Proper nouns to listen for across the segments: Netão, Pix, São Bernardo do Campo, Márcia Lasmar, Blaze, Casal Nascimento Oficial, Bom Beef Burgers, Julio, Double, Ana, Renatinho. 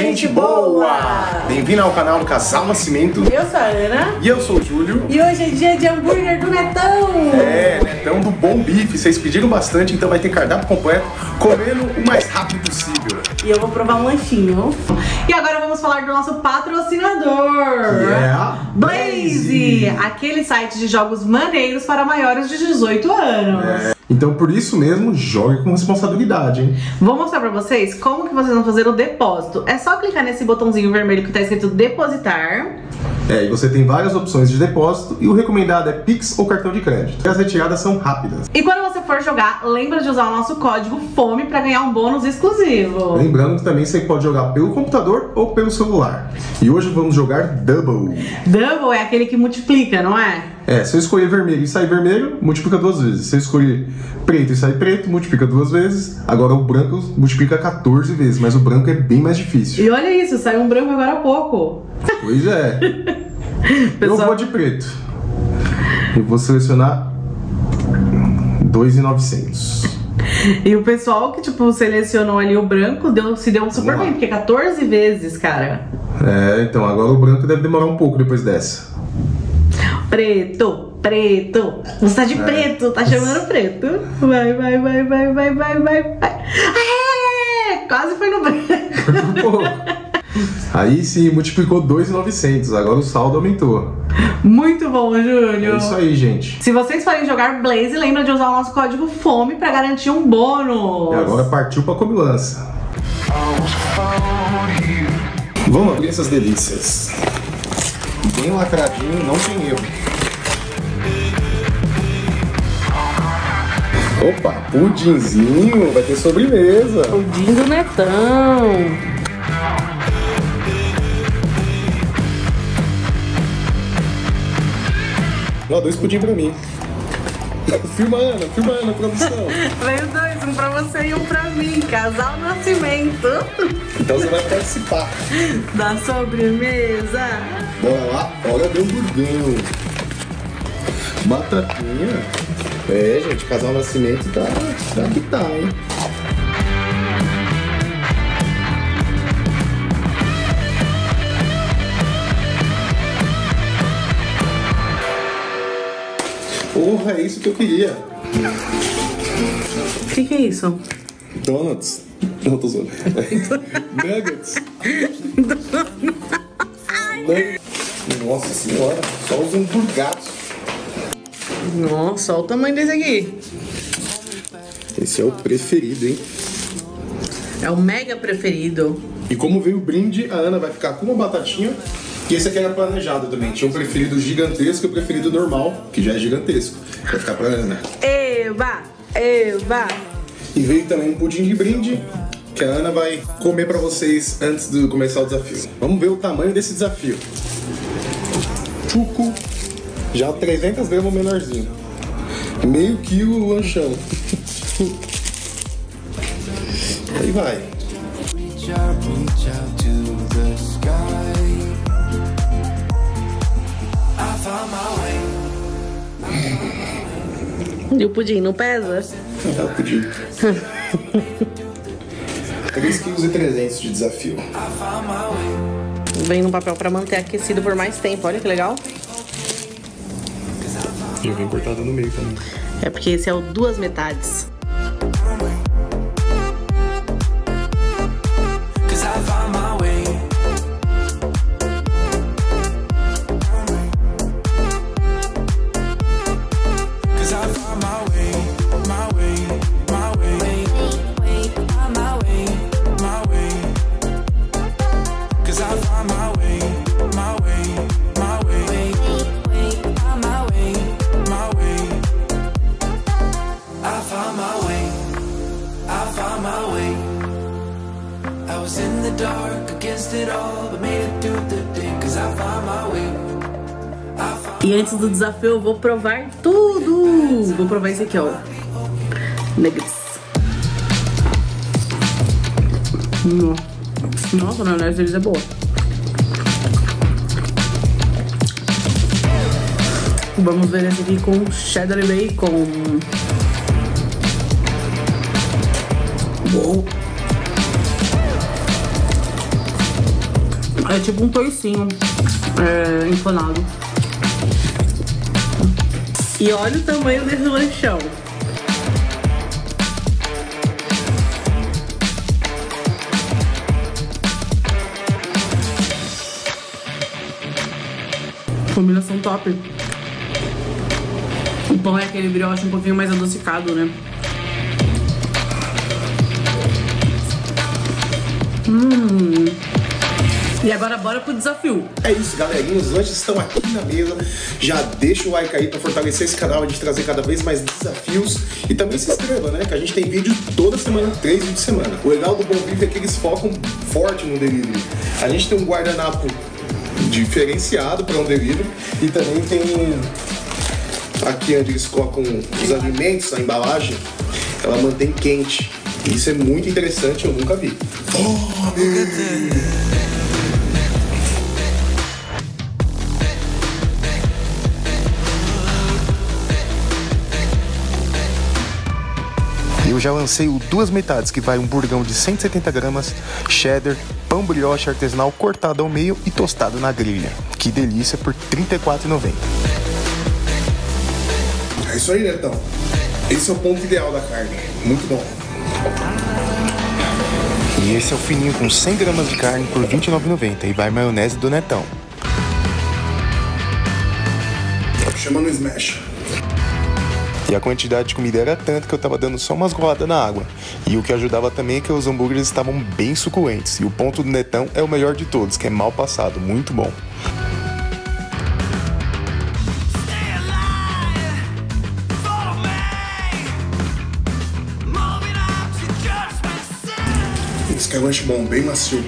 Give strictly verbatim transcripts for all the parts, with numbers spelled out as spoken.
gente boa! Bem-vindo ao canal do Casal Nascimento. Eu sou a Ana. E eu sou o Júlio. E hoje é dia de hambúrguer do Netão. É, Netão do Bom Bife. Vocês pediram bastante, então vai ter cardápio completo, comendo o mais rápido possível. E eu vou provar um lanchinho. E agora vamos falar do nosso patrocinador. Yeah. Blaze, Blaze, aquele site de jogos maneiros para maiores de dezoito anos. É. Então, por isso mesmo, jogue com responsabilidade, hein? Vou mostrar pra vocês como que vocês vão fazer o depósito. É só clicar nesse botãozinho vermelho que tá escrito depositar. É, e você tem várias opções de depósito e o recomendado é Pix ou cartão de crédito. E as retiradas são rápidas. E quando você for jogar, lembra de usar o nosso código FOME para ganhar um bônus exclusivo. Lembrando que também você pode jogar pelo computador ou pelo celular. E hoje vamos jogar Double. Double é aquele que multiplica, não é? É, se eu escolher vermelho e sair vermelho, multiplica duas vezes. Se eu escolher preto e sair preto, multiplica duas vezes. Agora o branco multiplica quatorze vezes, mas o branco é bem mais difícil. E olha isso, saiu um branco agora há pouco. Pois é. Pessoal... Eu vou de preto. Eu vou selecionar dois mil e novecentos. E o pessoal que tipo selecionou ali o branco deu, se deu super bem, porque quatorze vezes, cara. É, então agora o branco deve demorar um pouco depois dessa. Preto, preto. Você tá de é. preto, tá chamando preto. Vai, vai, vai, vai, vai, vai, vai, vai. É, quase foi no branco. Foi um pouco. Aí sim, multiplicou dois mil e novecentos, agora o saldo aumentou. Muito bom, Júlio. É isso aí, gente. Se vocês forem jogar Blaze, lembra de usar o nosso código FOME para garantir um bônus. E agora partiu pra comilança. Vamos abrir essas delícias. Bem lacradinho, não tem erro. Opa, pudinzinho, vai ter sobremesa. Pudim do Netão. Ó, dois pudim pra mim. Filma, Ana, filma, Ana, produção. Veio dois, um pra você e um pra mim. Casal Nascimento. Então você vai participar da sobremesa. Bora lá, olha meu burguinho. Batatinha. É, gente, Casal Nascimento tá, tá que tá, hein? Porra, é isso que eu queria. O que, que é isso? Donuts. Não, tô zoando. Nuggets. Nossa senhora, só os hamburgados. Nossa, olha o tamanho desse aqui. Esse é o preferido, hein? É o mega preferido. E como veio o brinde, a Ana vai ficar com uma batatinha. E esse aqui era planejado também. Tinha um preferido gigantesco e o preferido normal, que já é gigantesco. Vai ficar pra Ana. Eva! Eva! E veio também um pudim de brinde, que a Ana vai comer pra vocês antes de começar o desafio. Vamos ver o tamanho desse desafio. Chuco, já trezentas gramas menorzinho. Meio quilo o lanchão. Aí vai. E o pudim não pesa? Não, o pudim. três vírgula três quilos de desafio. Vem no papel para manter aquecido por mais tempo, olha que legal. E vem cortado no meio também. É porque esse é o duas metades. E antes do desafio eu vou provar tudo. Vou provar esse aqui, ó. Nuggets. Nossa, a maionese deles é boa. Vamos ver esse aqui com cheddar e bacon. Uou. É tipo um toicinho é, empanado. E olha o tamanho desse lanchão. Combinação top. O pão é aquele brioche um pouquinho mais adocicado, né? Hum. E agora bora pro desafio. É isso, galerinha, os lanches estão aqui na mesa. Já deixa o like aí pra fortalecer esse canal, a gente trazer cada vez mais desafios. E também se inscreva, né, que a gente tem vídeo toda semana, três vídeos de semana. O legal do Bom Bife é que eles focam forte no delivery. A gente tem um guardanapo diferenciado para um delivery. E também tem aqui onde eles colocam os alimentos, a embalagem, ela mantém quente. Isso é muito interessante, eu nunca vi. Oh, eu já lancei o duas metades, que vai um burgão de cento e setenta gramas, cheddar, pão brioche artesanal cortado ao meio e tostado na grelha. Que delícia, por trinta e quatro reais e noventa centavos. É isso aí, Netão. Esse é o ponto ideal da carne. Muito bom. E esse é o fininho com cem gramas de carne por vinte e nove reais e noventa centavos e vai maionese do Netão. Chama no smash. E a quantidade de comida era tanta que eu tava dando só umas goladas na água. E o que ajudava também é que os hambúrgueres estavam bem suculentos. E o ponto do Netão é o melhor de todos, que é mal passado, muito bom. Esse que é um lanche bom, bem macio.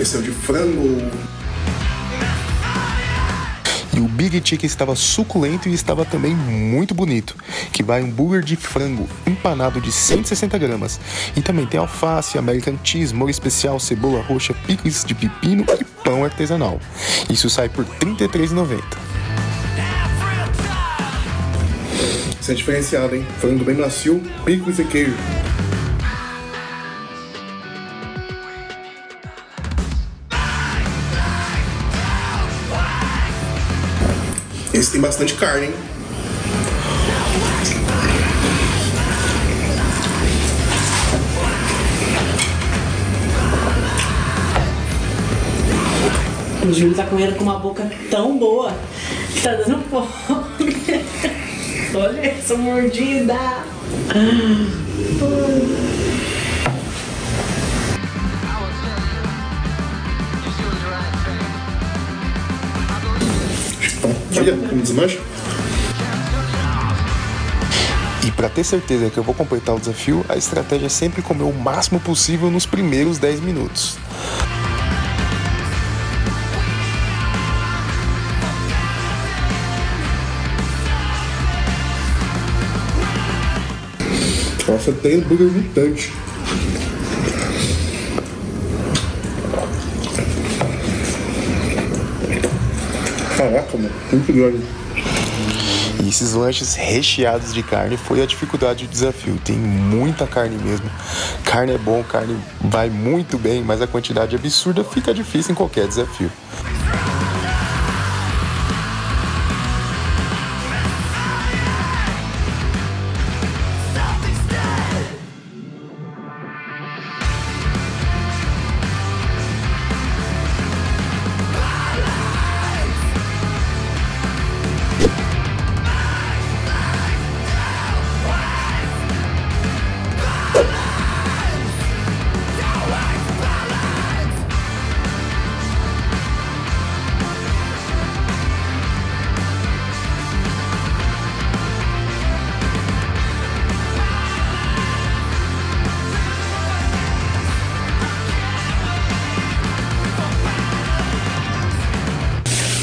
Esse é o de frango. E o Big Chicken estava suculento e estava também muito bonito. Que vai um burger de frango empanado de cento e sessenta gramas. E também tem alface, American cheese, molho especial, cebola roxa, picles de pepino e pão artesanal. Isso sai por trinta e três reais e noventa centavos. Isso é diferenciado, hein? Frango bem macio, picles e queijo. Esse tem bastante carne, hein? O Julio tá comendo com uma boca tão boa que tá dando fome. Olha essa mordida! Olha, como desmancha. E para ter certeza que eu vou completar o desafio, a estratégia é sempre comer o máximo possível nos primeiros dez minutos. Nossa, tem um burger mutante. Caraca, mano, muito grande. E esses lanches recheados de carne foi a dificuldade do desafio. Tem muita carne mesmo. Carne é bom, carne vai muito bem, mas a quantidade absurda fica difícil em qualquer desafio.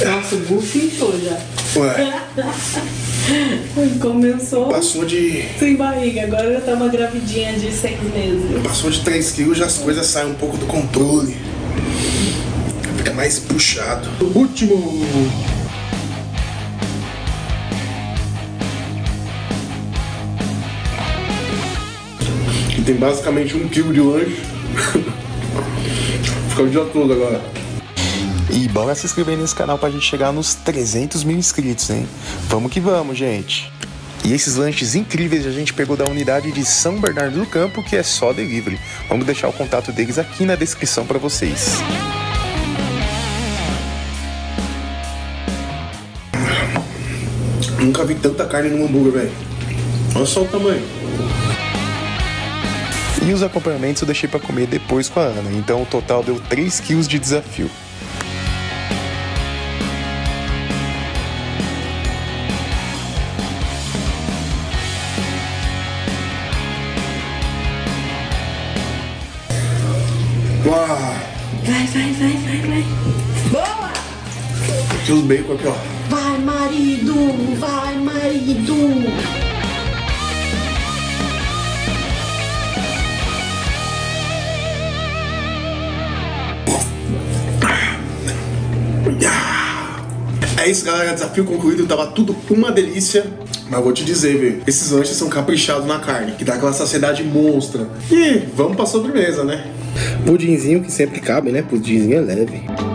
Nossa, o bucho inchou já. Ué. Começou. Passou de. Sem barriga, agora eu tava gravidinha de seis meses. Passou de três quilos, já as coisas saem um pouco do controle. Fica mais puxado. O último. Aqui tem basicamente um quilo de lanche. Fica o dia todo agora. E bora se inscrever nesse canal pra gente chegar nos trezentos mil inscritos, hein? Vamos que vamos, gente! E esses lanches incríveis a gente pegou da unidade de São Bernardo do Campo, que é só delivery. Vamos deixar o contato deles aqui na descrição pra vocês. Nunca vi tanta carne no hambúrguer, velho. Olha só o tamanho. E os acompanhamentos eu deixei pra comer depois com a Ana, então o total deu três quilos de desafio. Vai, vai, vai, vai, vai. Boa! Aqui os bacon aqui, ó. Vai, marido! Vai, marido! É isso, galera. Desafio concluído. Tava tudo uma delícia. Mas vou te dizer, velho. Esses lanches são caprichados na carne, que dá aquela saciedade monstra. E vamos pra sobremesa, né? Pudinzinho que sempre cabe, né? Pudinzinho é leve.